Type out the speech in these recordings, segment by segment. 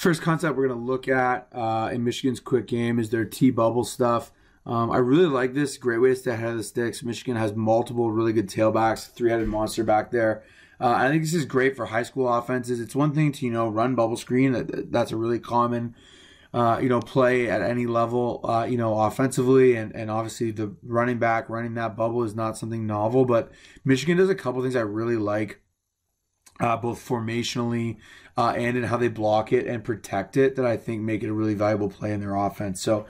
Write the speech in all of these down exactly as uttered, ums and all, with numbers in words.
first concept we're going to look at uh, in Michigan's quick game is their T-bubble stuff. Um, I really like this. Great way to stay ahead of the sticks. Michigan has multiple really good tailbacks, three-headed monster back there. Uh, I think this is great for high school offenses. It's one thing to, you know, run bubble screen. That, that's a really common, uh, you know, play at any level, uh, you know, offensively. And, and obviously the running back, running that bubble is not something novel. But Michigan does a couple things I really like, uh, both formationally uh, and in how they block it and protect it, that I think make it a really valuable play in their offense. So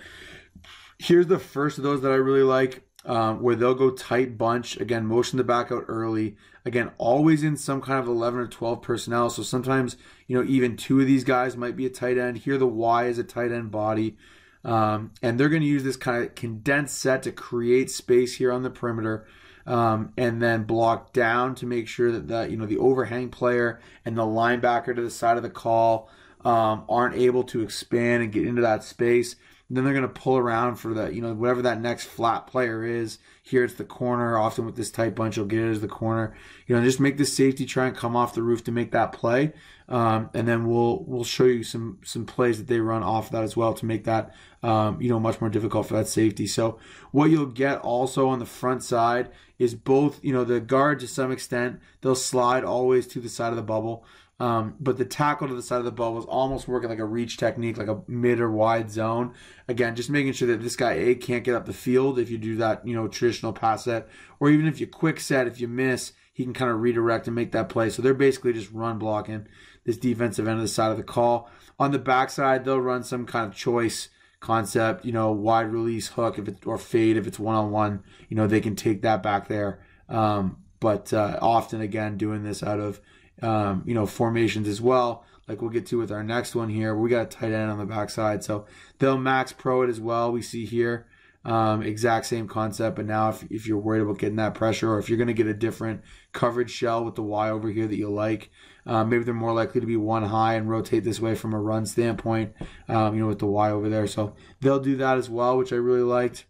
here's the first of those that I really like, um, where they'll go tight bunch. Again, motion the back out early. Again, always in some kind of eleven or twelve personnel. So sometimes, you know, even two of these guys might be a tight end. Here the Y is a tight end body. Um, and they're going to use this kind of condensed set to create space here on the perimeter. Um, and then block down to make sure that, the, you know, the overhang player and the linebacker to the side of the call um, aren't able to expand and get into that space. Then they're going to pull around for the, you know, whatever that next flat player is. Here it's the corner. Often with this tight bunch, you'll get it as the corner. You know, just make the safety try and come off the roof to make that play. Um, and then we'll we'll show you some some plays that they run off that as well to make that, um, you know, much more difficult for that safety. So what you'll get also on the front side is both, you know, the guard to some extent, they'll slide always to the side of the bubble. Um, but the tackle to the side of the bubble is almost working like a reach technique, like a mid or wide zone. Again, just making sure that this guy, A, can't get up the field if you do that, you know, traditional pass set. Or even if you quick set, if you miss, he can kind of redirect and make that play. So they're basically just run blocking this defensive end of the side of the call. On the backside, they'll run some kind of choice concept, you know, wide release hook if it, or fade if it's one-on-one. You know, they can take that back there. Um, but uh, often, again, doing this out of, Um, you know, formations as well, like we'll get to with our next one here. We got a tight end on the backside, so they'll max pro it as well. We see here um, exact same concept, but now if, if you're worried about getting that pressure, or if you're going to get a different coverage shell with the Y over here that you like, uh, maybe they're more likely to be one high and rotate this way from a run standpoint, um, you know, with the Y over there. So they'll do that as well, which I really liked.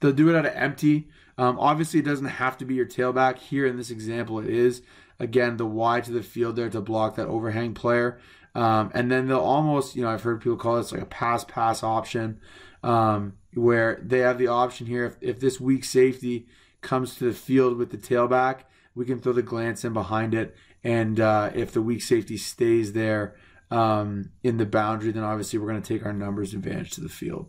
They'll do it out of empty. Um, obviously, it doesn't have to be your tailback. Here in this example, it is. Again, the Y to the field there to block that overhang player. Um, and then they'll almost, you know, I've heard people call this like a pass-pass option, um, where they have the option here. If, if this weak safety comes to the field with the tailback, we can throw the glance in behind it. And uh, if the weak safety stays there um, in the boundary, then obviously we're going to take our numbers advantage to the field.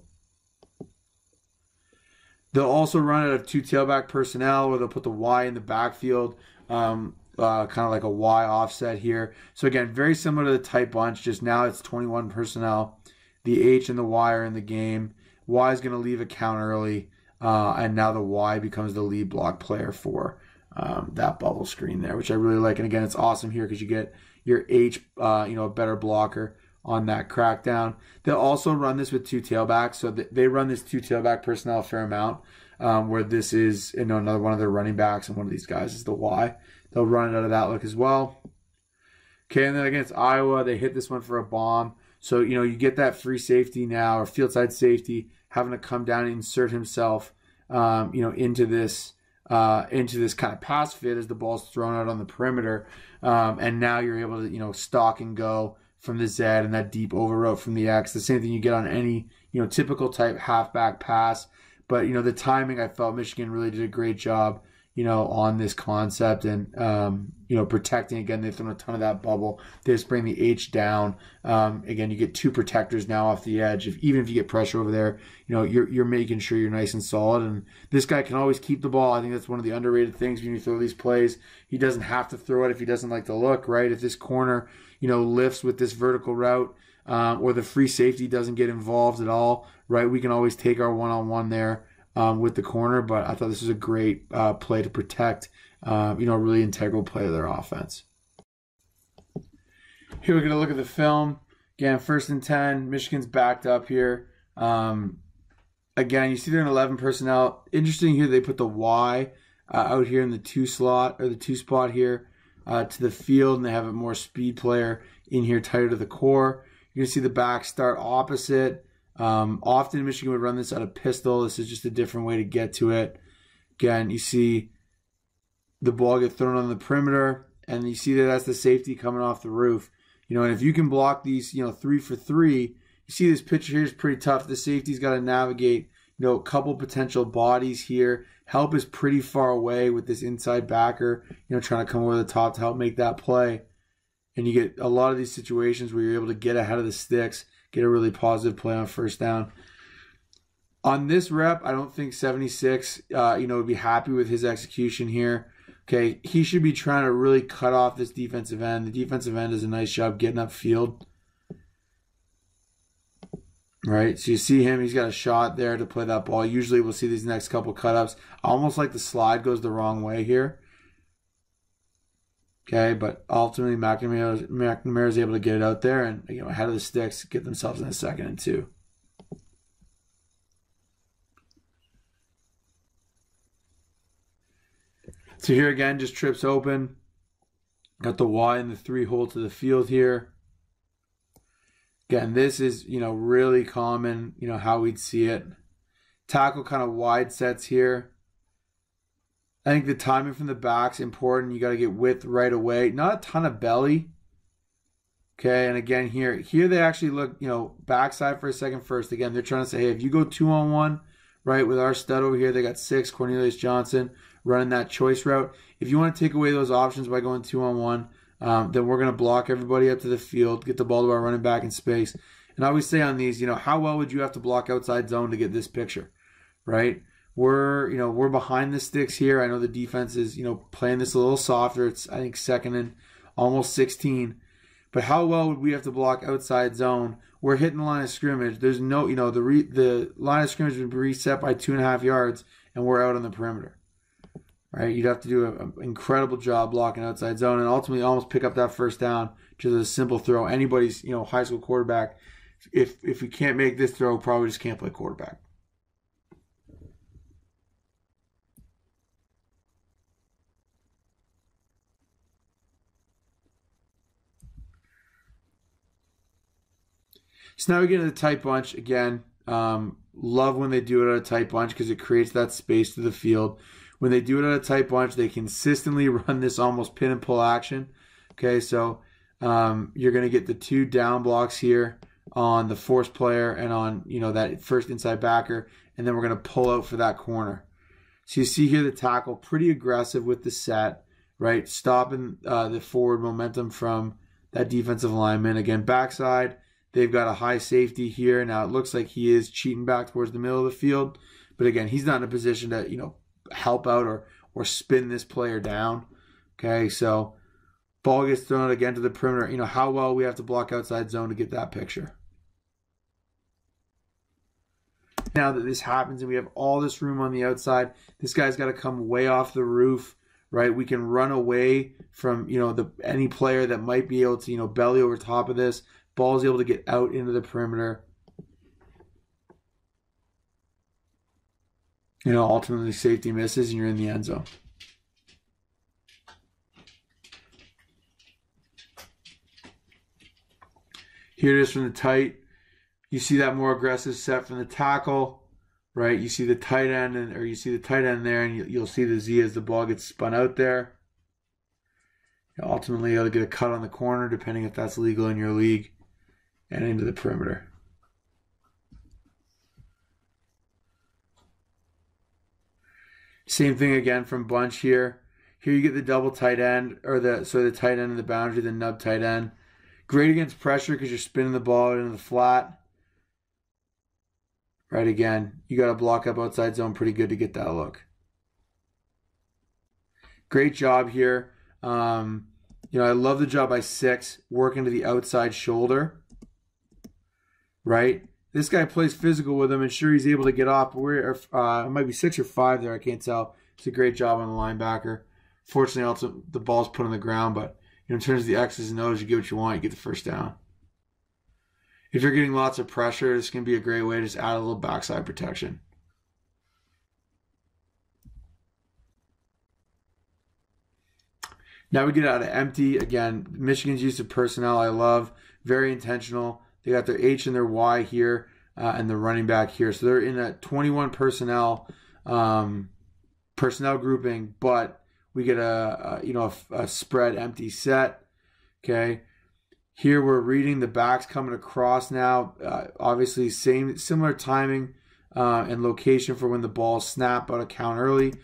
They'll also run out of two tailback personnel, where they'll put the Y in the backfield, um, Uh, kind of like a Y offset here. So again, very similar to the tight bunch, just now it's twenty-one personnel. The H and the Y are in the game. Y is going to leave a count early, uh, and now the Y becomes the lead block player for um, that bubble screen there, which I really like. And again, it's awesome here because you get your H, uh, you know, a better blocker on that crackdown. They'll also run this with two tailbacks, so th they run this two tailback personnel a fair amount, um, where this is, you know, another one of their running backs, and one of these guys is the Y. They'll run it out of that look as well. Okay, and then against Iowa, they hit this one for a bomb. So, you know, you get that free safety now, or field side safety, having to come down and insert himself, um, you know, into this uh, into this kind of pass fit as the ball's thrown out on the perimeter. Um, and now you're able to, you know, stalk and go from the Z and that deep over route from the X. The same thing you get on any, you know, typical type halfback pass. But, you know, the timing, I felt Michigan really did a great job, you know, on this concept and, um, you know, protecting. Again, they've thrown a ton of that bubble. They just bring the H down. Um, again, you get two protectors now off the edge. If, even if you get pressure over there, you know, you're, you're making sure you're nice and solid. And this guy can always keep the ball. I think that's one of the underrated things when you throw these plays. He doesn't have to throw it if he doesn't like the look, right? If this corner, you know, lifts with this vertical route, um, or the free safety doesn't get involved at all, right? We can always take our one-on-one there. Um, with the corner, but I thought this was a great uh, play to protect, uh, you know, a really integral play of their offense. Here we're going to look at the film. Again, first and ten, Michigan's backed up here. Um, again, you see they're in eleven personnel. Interesting here, they put the Y uh, out here in the two slot, or the two spot here, uh, to the field, and they have a more speed player in here tighter to the core. You're going to see the back start opposite. Um, often Michigan would run this out of pistol. This is just a different way to get to it. Again, you see the ball get thrown on the perimeter, and you see that that's the safety coming off the roof. You know, and if you can block these, you know, three for three, you see this picture here is pretty tough. The safety's got to navigate, you know, a couple potential bodies here. Help is pretty far away with this inside backer, you know, trying to come over the top to help make that play. And you get a lot of these situations where you're able to get ahead of the sticks, get a really positive play on first down. On this rep, I don't think seventy-six, uh, you know, would be happy with his execution here. Okay, he should be trying to really cut off this defensive end. The defensive end does a nice job getting upfield. Right, so you see him, he's got a shot there to play that ball. Usually we'll see these next couple cut-ups. Almost like the slide goes the wrong way here. Okay, but ultimately McNamara, McNamara is able to get it out there and, you know, ahead of the sticks, get themselves in a second and two. So here again, just trips open. Got the Y and the three hole to the field here. Again, this is, you know, really common, you know, how we'd see it. Tackle kind of wide sets here. I think the timing from the back's important. You got to get width right away. Not a ton of belly. Okay, and again here, here they actually look, you know, backside for a second first. Again, they're trying to say, hey, if you go two on one, right, with our stud over here, they got six, Cornelius Johnson, running that choice route. If you want to take away those options by going two on one, um, then we're going to block everybody up to the field, get the ball to our running back in space. And I always say on these, you know, how well would you have to block outside zone to get this picture, right? We're, you know, we're behind the sticks here. I know the defense is, you know, playing this a little softer. It's, I think, second and almost sixteen. But how well would we have to block outside zone? We're hitting the line of scrimmage. There's no, you know, the, re the line of scrimmage would be reset by two and a half yards, and we're out on the perimeter. Right, you'd have to do an incredible job blocking outside zone and ultimately almost pick up that first down to the simple throw. Anybody's, you know, high school quarterback, if if we can't make this throw, probably just can't play quarterback. So now we get into the tight bunch again. Um, love when they do it at a tight bunch because it creates that space to the field. When they do it at a tight bunch, they consistently run this almost pin and pull action. Okay, so um, you're going to get the two down blocks here on the force player and on, you know, that first inside backer, and then we're going to pull out for that corner. So you see here the tackle, pretty aggressive with the set, right? Stopping uh, the forward momentum from that defensive lineman. Again, backside, they've got a high safety here. Now it looks like he is cheating back towards the middle of the field, but again, he's not in a position to, you know, help out or or spin this player down. Okay, so ball gets thrown out again to the perimeter. You know how well we have to block outside zone to get that picture. Now that this happens and we have all this room on the outside, this guy's got to come way off the roof, right? We can run away from, you know, the any player that might be able to, you know, belly over top of this. Ball's able to get out into the perimeter. You know, ultimately safety misses and you're in the end zone. Here it is from the tight. You see that more aggressive set from the tackle, right? You see the tight end, and, or you see the tight end there, and you'll see the Z as the ball gets spun out there. You know, ultimately, you'll get a cut on the corner, depending if that's legal in your league, and into the perimeter. Same thing again from bunch here. Here you get the double tight end, or the so the tight end of the boundary, the nub tight end. Great against pressure because you're spinning the ball into the flat. Right, again, you got to block up outside zone pretty good to get that look. Great job here. Um, you know, I love the job by six, working to the outside shoulder. Right. This guy plays physical with him, and sure, he's able to get off. We're, uh, it might be six or five there. I can't tell. It's a great job on the linebacker. Fortunately, also the ball's put on the ground, but you know, in terms of the X's and O's, you get what you want. You get the first down. If you're getting lots of pressure, this can be a great way to just add a little backside protection. Now we get out of empty. Again, Michigan's use of personnel I love. Very intentional. They got their H and their Y here, uh, and the running back here. So they're in a twenty-one personnel um, personnel grouping, but we get a, a you know a, a spread empty set. Okay, Here we're reading the backs coming across now. Uh, obviously, same similar timing uh, and location for when the balls snap out of count early.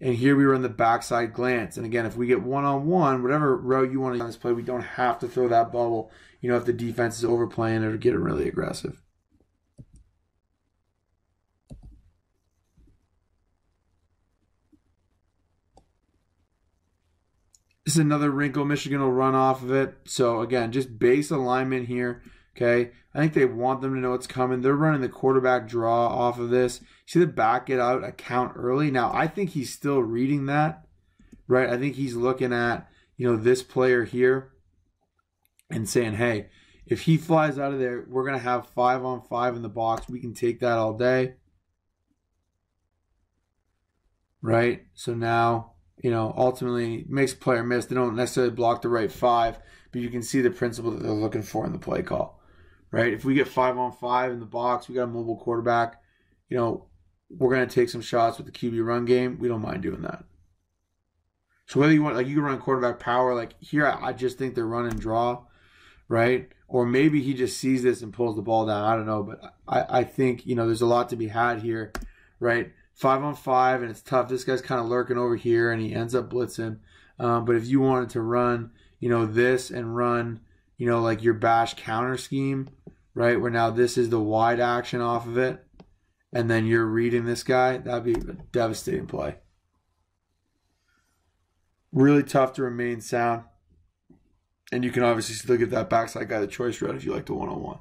And here we were in the backside glance. And again, if we get one-on-one, whatever route you want to on this play, we don't have to throw that bubble, you know, if the defense is overplaying or getting really aggressive. This is another wrinkle. Michigan will run off of it. So, again, just base alignment here, okay? I think they want them to know it's coming. They're running the quarterback draw off of this. See the back get out a count early? Now, I think he's still reading that, right? I think he's looking at, you know, this player here and saying, hey, if he flies out of there, we're going to have five on five in the box. We can take that all day, right? So now, you know, ultimately makes player miss. They don't necessarily block the right five, but you can see the principle that they're looking for in the play call, right? If we get five on five in the box, we got a mobile quarterback, you know, we're going to take some shots with the Q B run game. We don't mind doing that. So whether you want, like you can run quarterback power, like here, I just think they're run and draw, right? Or maybe he just sees this and pulls the ball down. I don't know, but I, I think, you know, there's a lot to be had here, right? Five on five, and it's tough. This guy's kind of lurking over here, and he ends up blitzing. Um, but if you wanted to run, you know, this and run, you know, like your bash counter scheme, right, where now this is the wide action off of it, and then you're reading this guy, that'd be a devastating play. Really tough to remain sound. And you can obviously still give that backside guy the choice route if you like the one-on-one.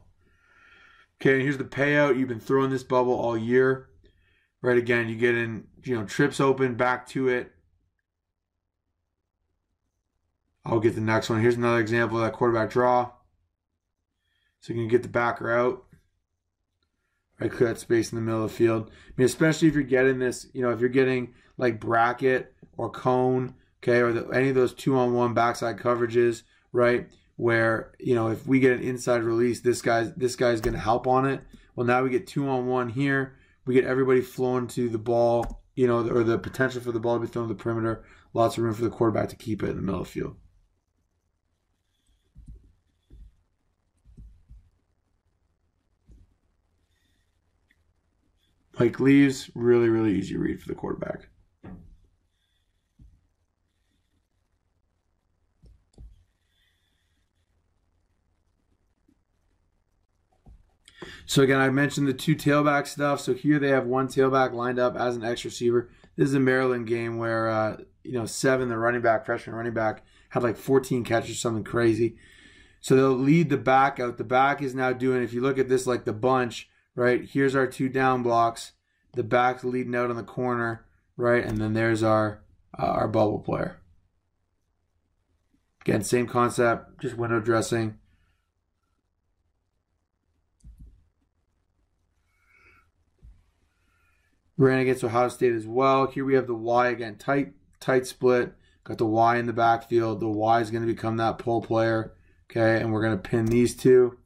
Okay, and here's the payout. You've been throwing this bubble all year. Right, again, you get in, you know, trips open, back to it. I'll get the next one. Here's another example of that quarterback draw. So you can get the backer out. Right, clear that space in the middle of the field. I mean, especially if you're getting this, you know, if you're getting like bracket or cone, okay, or the, any of those two-on-one backside coverages, right, where, you know, if we get an inside release, this guy's, this guy's going to help on it. Well, now we get two-on-one here. We get everybody flowing to the ball, you know, or the potential for the ball to be thrown to the perimeter. Lots of room for the quarterback to keep it in the middle of the field. Mike leaves, really, really easy read for the quarterback. So again, I mentioned the two tailback stuff. So here they have one tailback lined up as an X receiver. This is a Maryland game where, uh, you know, Seven, the running back, freshman running back, had like fourteen catches or something crazy. So they'll lead the back out. The back is now doing, if you look at this like the bunch, right, here's our two down blocks. The back's leading out on the corner, right, and then there's our, uh, our bubble player. Again, same concept, just window dressing. Ran against Ohio State as well. Here we have the Y again, tight, tight split. Got the Y in the backfield. The Y is going to become that pull player, okay? And we're going to pin these two.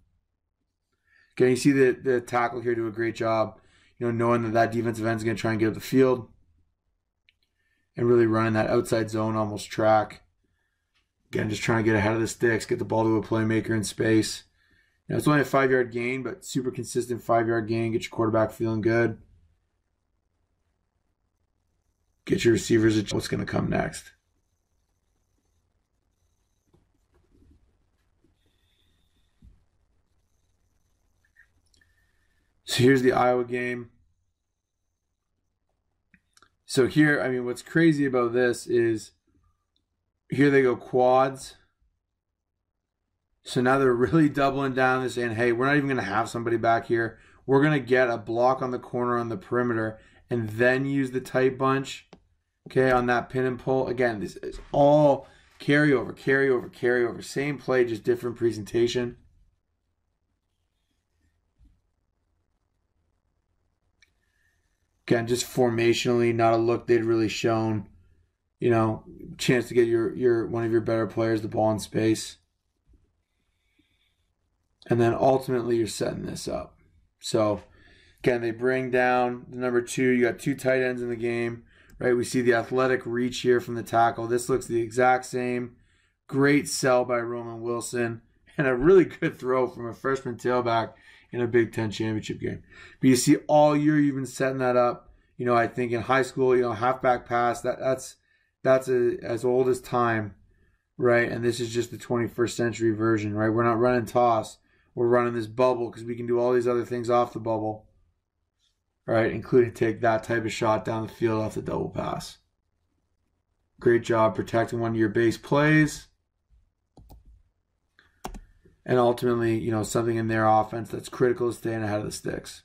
Okay, you see the, the tackle here do a great job, you know, knowing that that defensive end is going to try and get up the field and really running that outside zone almost track. Again, just trying to get ahead of the sticks, get the ball to a playmaker in space. Now, it's only a five-yard gain, but super consistent five-yard gain. Get your quarterback feeling good. Get your receivers at what's going to come next. So here's the Iowa game. So here, I mean, what's crazy about this is here they go quads. So now they're really doubling down. They're saying, hey, we're not even going to have somebody back here. We're going to get a block on the corner on the perimeter and then use the tight bunch. Okay, on that pin and pull. Again, this is all carryover, carryover, carryover. Same play, just different presentation. Again, just formationally, not a look they'd really shown. You know, chance to get your, your one of your better players the ball in space. And then ultimately, you're setting this up. So, again, they bring down the number two. You got two tight ends in the game. Right, we see the athletic reach here from the tackle. This looks the exact same. Great sell by Roman Wilson. and a really good throw from a freshman tailback in a Big Ten championship game. But you see, all year you've been setting that up. You know, I think in high school, you know, halfback pass, that, that's that's a, as old as time, right? And this is just the twenty-first century version, right? We're not running toss. We're running this bubble because we can do all these other things off the bubble, right? Including take that type of shot down the field off the double pass. Great job protecting one of your base plays. And ultimately, you know, something in their offense that's critical is staying ahead of the sticks.